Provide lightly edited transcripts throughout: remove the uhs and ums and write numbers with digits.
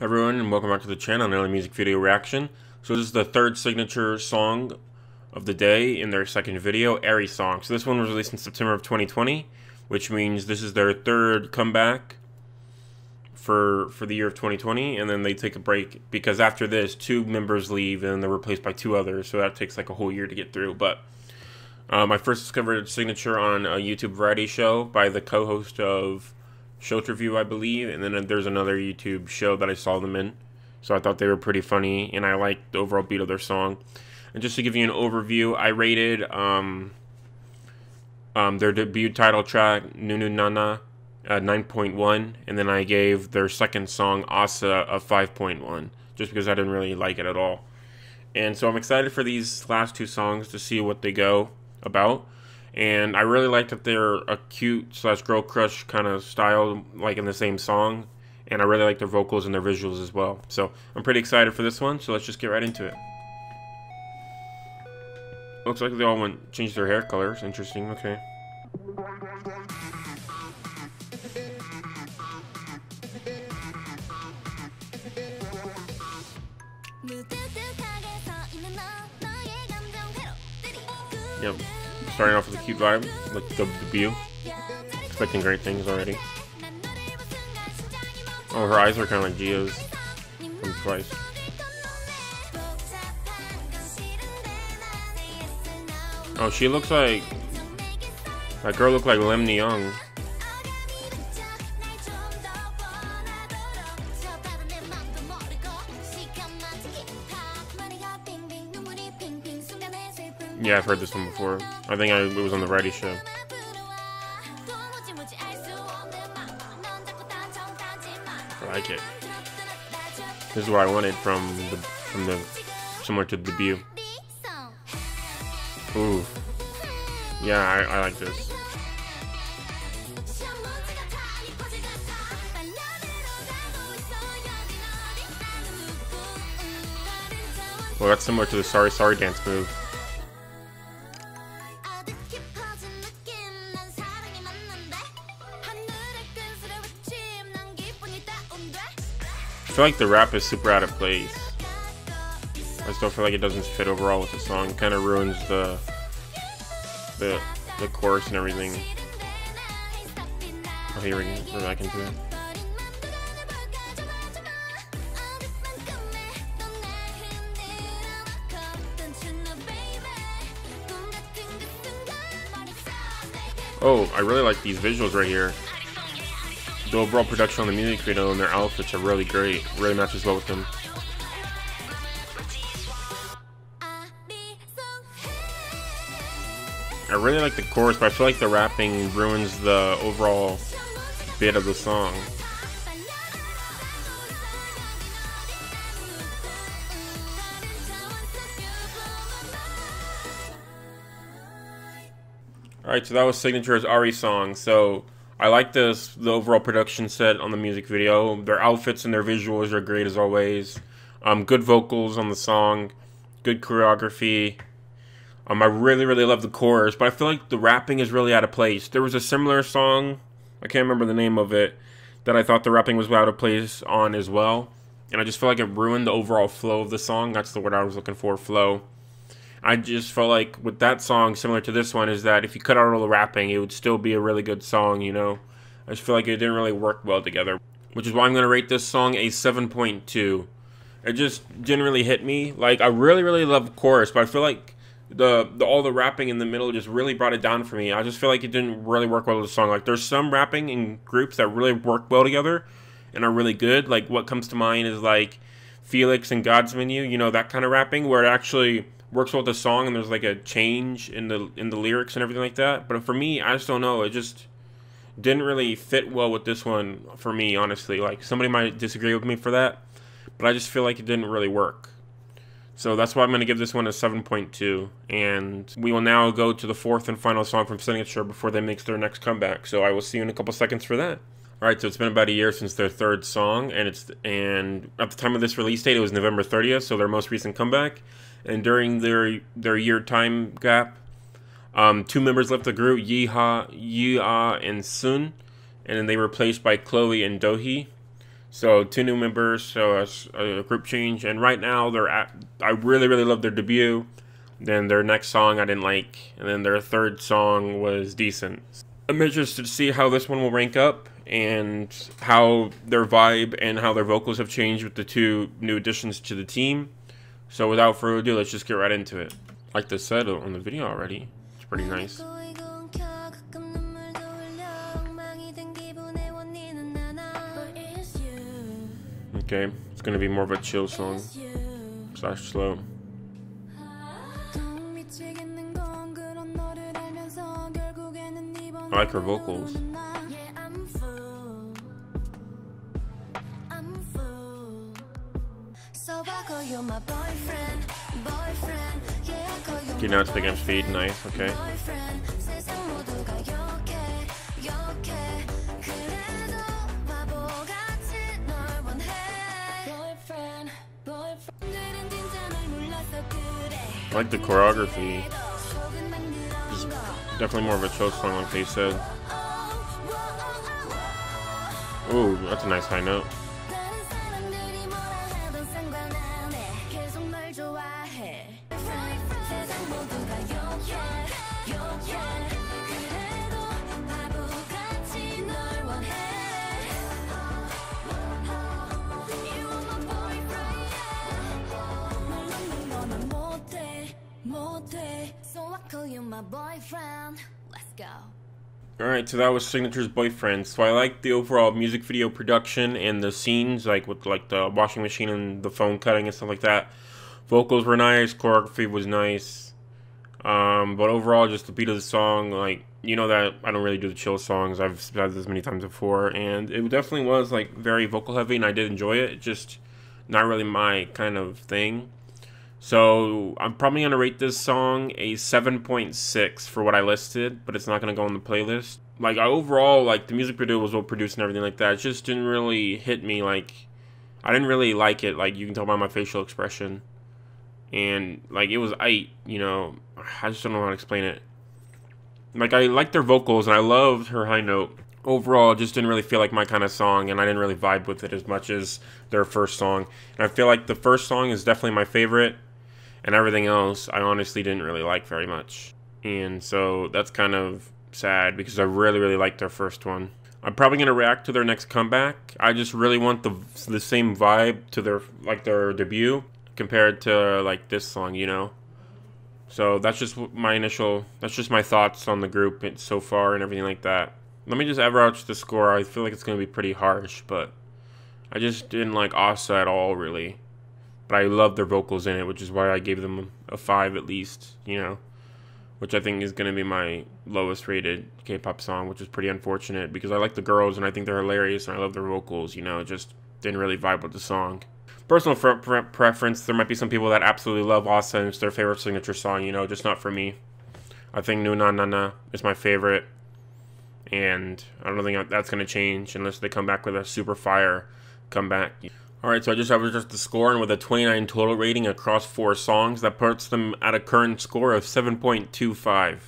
Everyone, and welcome back to the channel, another music video reaction. So this is the third Cignature song of the day in their second video, Arisong. So this one was released in September of 2020, which means this is their third comeback for the year of 2020, and then they take a break because after this, two members leave and they're replaced by two others, so that takes like a whole year to get through. But I first discovered Cignature on a YouTube variety show by the co-host of Shelter View, I believe, and then there's another YouTube show that I saw them in, so I thought they were pretty funny, and I liked the overall beat of their song. And just to give you an overview, I rated their debut title track, Nunu Nana, 9.1, and then I gave their second song, Asa, a 5.1, just because I didn't really like it at all. And so I'm excited for these last two songs to see what they go about. And I really like that they're a cute / girl crush kind of style, like in the same song. And I really like their vocals and their visuals as well. So I'm pretty excited for this one. So let's just get right into it. Looks like they all changed their hair colors. Interesting. Okay. Yep. Starting off with a cute vibe, like the debut. Expecting great things already. Oh, her eyes are kind of like Gia's from Twice. Oh, she looks like... That girl looked like Lim Neong. Yeah, I've heard this one before. I think it was on the variety show. I like it. This is what I wanted from the similar to the debut. Ooh. Yeah, I like this. Well, that's similar to the Sorry Sorry dance move. I feel like the rap is super out of place. I still feel like it doesn't fit overall with the song. It kind of ruins the chorus and everything. Oh, here we're back into it. Oh, I really like these visuals right here. The overall production on the music video and their outfits are really great. Really matches well with them. I really like the chorus, but I feel like the rapping ruins the overall bit of the song. Alright, so that was Cignature's Arisong. So I like this, the overall production set on the music video. Their outfits and their visuals are great as always. Good vocals on the song, good choreography. I really love the chorus, but I feel like the rapping is really out of place. There was a similar song, I can't remember the name of it, that I thought the rapping was out of place on as well. And I just feel like it ruined the overall flow of the song. That's the word I was looking for, flow. I just felt like with that song, similar to this one, is that if you cut out all the rapping, it would still be a really good song, you know? I just feel like it didn't really work well together, which is why I'm going to rate this song a 7.2. It just generally hit me. Like, I really love the chorus, but I feel like all the rapping in the middle just really brought it down for me. I just feel like it didn't really work well with the song. Like, there's some rapping in groups that really work well together and are really good. Like, what comes to mind is, like, Felix and God's Menu, you know, that kind of rapping where it actually works well with the song and there's like a change in the lyrics and everything like that. But for me, I just don't know. It just didn't really fit well with this one for me, honestly. Like, somebody might disagree with me for that, but I just feel like it didn't really work. So that's why I'm going to give this one a 7.2. And we will now go to the fourth and final song from Cignature before they make their next comeback. So I will see you in a couple seconds for that. Alright, so it's been about a year since their third song, and at the time of this release date, it was November 30th, so their most recent comeback. And during their year time gap, two members left the group, Yee-Ha, and Sun, and then they were replaced by Chloe and Dohee. So 2 new members, so a group change, and right now they're at, I really love their debut. Then their next song I didn't like, and then their third song was decent. I'm interested to see how this one will rank up and how their vibe and how their vocals have changed with the 2 new additions to the team. So without further ado, let's just get right into it. Like they said on the video already, it's pretty nice. Okay, it's gonna be more of a chill song slash slow. I like her vocals. Okay, now it's picking up speed. Nice, okay. I like the choreography. It's definitely more of a chill song, like they said. Ooh, that's a nice high note. Alright, so that was Cignature's Boyfriend. So I like the overall music video production and the scenes, like with like the washing machine and the phone cutting and stuff like that. Vocals were nice, choreography was nice. But overall, just the beat of the song, like, you know that I don't really do the chill songs. I've said this many times before, and it definitely was like very vocal heavy, and I did enjoy it. It's just not really my kind of thing. So I'm probably going to rate this song a 7.6 for what I listed, but it's not going to go on the playlist. Like, I overall, like, the music video was well produced and everything like that. It just didn't really hit me. Like, I didn't really like it. Like, you can tell by my facial expression. And, like, it was aight, you know. I just don't know how to explain it. Like, I liked their vocals, and I loved her high note. Overall, it just didn't really feel like my kind of song, and I didn't really vibe with it as much as their first song. And I feel like the first song is definitely my favorite. And everything else, I honestly didn't really like very much. And so that's kind of sad because I really liked their first one. I'm probably going to react to their next comeback. I just really want the same vibe to their debut compared to like this song, you know. So that's just my initial, that's just my thoughts on the group so far and everything like that. Let me just average the score. I feel like it's going to be pretty harsh, but I just didn't like Asa at all really. But I love their vocals in it, which is why I gave them a 5 at least, you know, which I think is going to be my lowest rated K-pop song, which is pretty unfortunate because I like the girls and I think they're hilarious and I love their vocals, you know, it just didn't really vibe with the song. Personal preference, there might be some people that absolutely love ATEEZ and it's their favorite signature song, you know, just not for me. I think Nunu Nana is my favorite and I don't think that's going to change unless they come back with a super fire comeback. Alright, so I just averaged the score, and with a 29 total rating across 4 songs, that puts them at a current score of 7.25.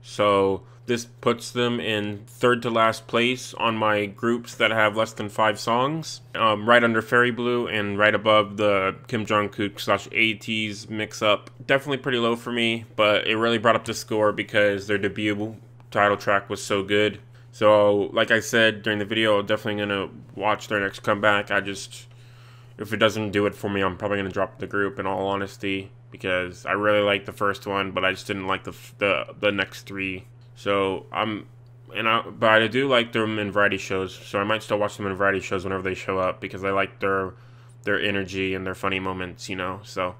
So this puts them in 3rd to last place on my groups that have less than 5 songs, right under Fairy Blue and right above the Kim Jong-kook slash ATEEZ mix-up. Definitely pretty low for me, but it really brought up the score because their debut title track was so good. So, like I said during the video, I'm definitely going to watch their next comeback. I just, if it doesn't do it for me, I'm probably going to drop the group in all honesty. Because I really liked the first one, but I just didn't like the next 3. So, but I do like them in variety shows. So, I might still watch them in variety shows whenever they show up. Because I like their energy and their funny moments, you know. So,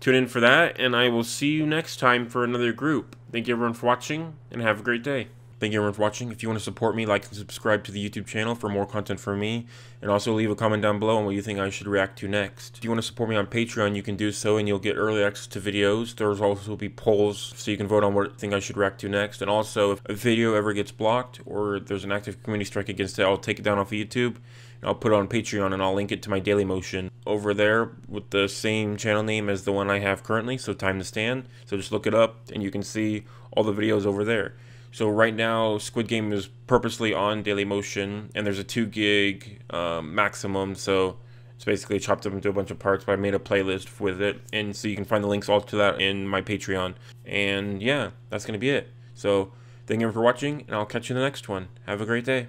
tune in for that. And I will see you next time for another group. Thank you everyone for watching, and have a great day. Thank you everyone for watching. If you want to support me, like and subscribe to the YouTube channel for more content from me. And also leave a comment down below on what you think I should react to next. If you want to support me on Patreon, you can do so and you'll get early access to videos. There's also be polls so you can vote on what you think I should react to next. And also, if a video ever gets blocked or there's an active community strike against it, I'll take it down off of YouTube. And I'll put it on Patreon and I'll link it to my Dailymotion over there with the same channel name as the one I have currently. So Time to Stand. So just look it up and you can see all the videos over there. So right now, Squid Game is purposely on Dailymotion, and there's a 2 gig maximum, so it's basically chopped up into a bunch of parts, but I made a playlist with it, and so you can find the links all to that in my Patreon. And yeah, that's going to be it. So thank you for watching, and I'll catch you in the next one. Have a great day.